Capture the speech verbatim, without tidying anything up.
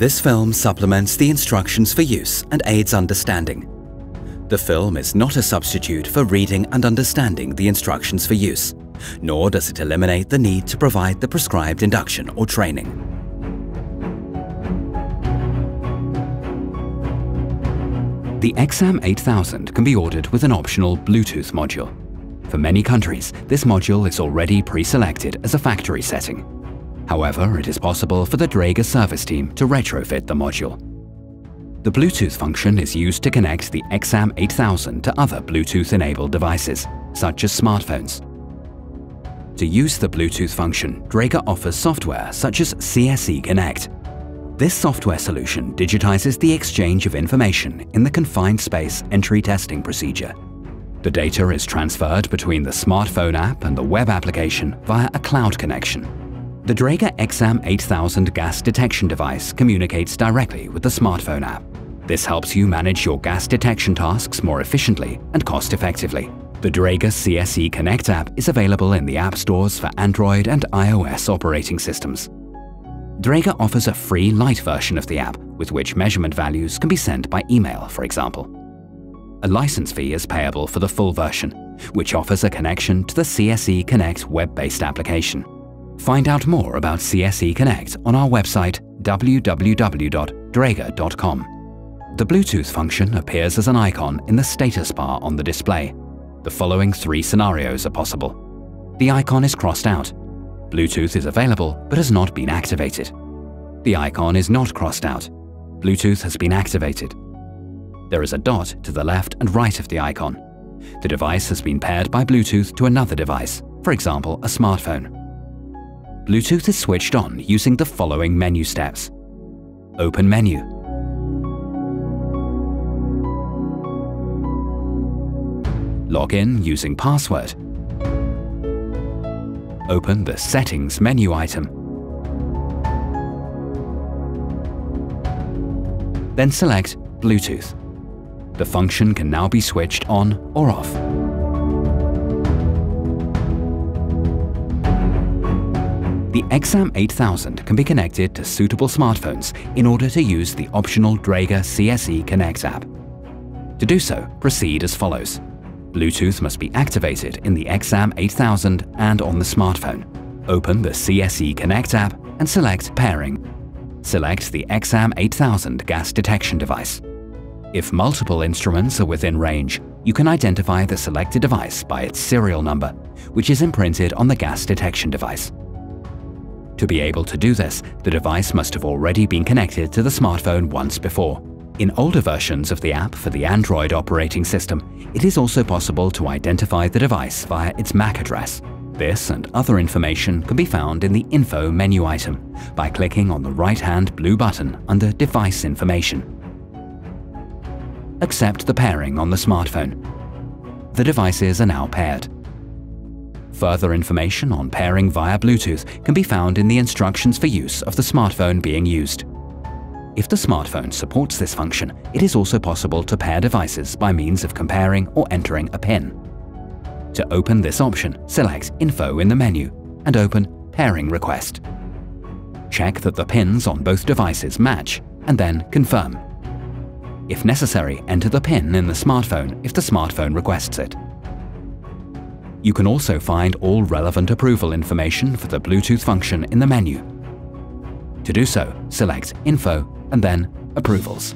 This film supplements the instructions for use and aids understanding. The film is not a substitute for reading and understanding the instructions for use, nor does it eliminate the need to provide the prescribed induction or training. The X am eight thousand can be ordered with an optional Bluetooth module. For many countries, this module is already pre-selected as a factory setting. However, it is possible for the Dräger service team to retrofit the module. The Bluetooth function is used to connect the X am eight thousand to other Bluetooth-enabled devices, such as smartphones. To use the Bluetooth function, Dräger offers software such as C S E Connect. This software solution digitizes the exchange of information in the confined space entry testing procedure. The data is transferred between the smartphone app and the web application via a cloud connection. The Dräger X am eight thousand gas detection device communicates directly with the smartphone app. This helps you manage your gas detection tasks more efficiently and cost-effectively. The Dräger C S E Connect app is available in the app stores for Android and i O S operating systems. Dräger offers a free light version of the app, with which measurement values can be sent by email, for example. A license fee is payable for the full version, which offers a connection to the C S E Connect web-based application. Find out more about C S E Connect on our website w w w dot dräger dot com. The Bluetooth function appears as an icon in the status bar on the display. The following three scenarios are possible. The icon is crossed out. Bluetooth is available but has not been activated. The icon is not crossed out. Bluetooth has been activated. There is a dot to the left and right of the icon. The device has been paired by Bluetooth to another device, for example, a smartphone. Bluetooth is switched on using the following menu steps. Open menu. Log in using password. Open the Settings menu item. Then select Bluetooth. The function can now be switched on or off. The X am eight thousand can be connected to suitable smartphones in order to use the optional Dräger C S E Connect app. To do so, proceed as follows. Bluetooth must be activated in the X am eight thousand and on the smartphone. Open the C S E Connect app and select Pairing. Select the X am eight thousand gas detection device. If multiple instruments are within range, you can identify the selected device by its serial number, which is imprinted on the gas detection device. To be able to do this, the device must have already been connected to the smartphone once before. In older versions of the app for the Android operating system, it is also possible to identify the device via its M A C address. This and other information can be found in the Info menu item by clicking on the right-hand blue button under Device Information. Accept the pairing on the smartphone. The devices are now paired. Further information on pairing via Bluetooth can be found in the instructions for use of the smartphone being used. If the smartphone supports this function, it is also possible to pair devices by means of comparing or entering a PIN. To open this option, select Info in the menu and open Pairing Request. Check that the pins on both devices match and then confirm. If necessary, enter the PIN in the smartphone if the smartphone requests it. You can also find all relevant approval information for the Bluetooth function in the menu. To do so, select Info and then Approvals.